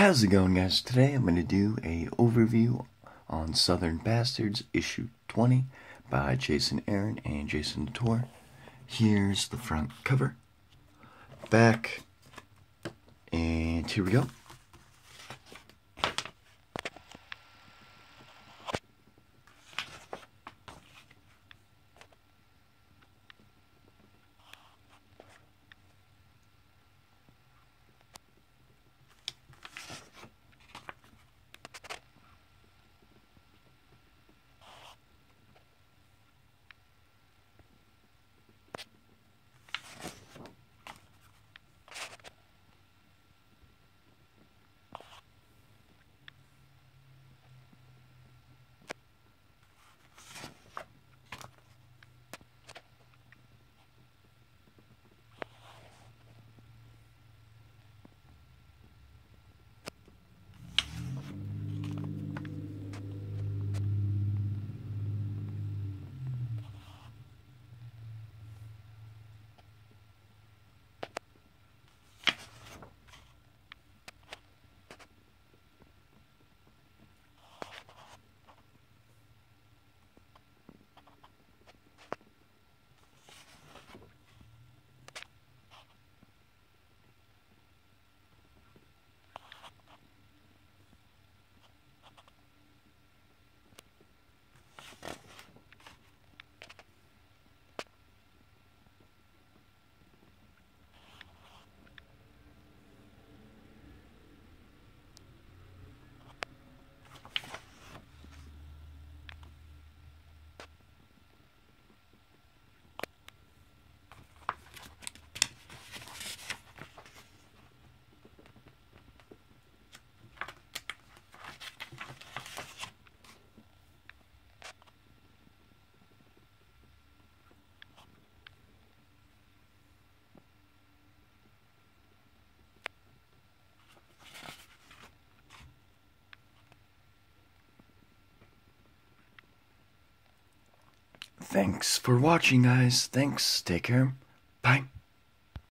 How's it going, guys? Today I'm going to do a overview on Southern Bastards issue 20 by Jason Aaron and Jason Latour. Here's the front cover, back, and here we go. Thanks for watching, guys. Thanks. Take care. Bye.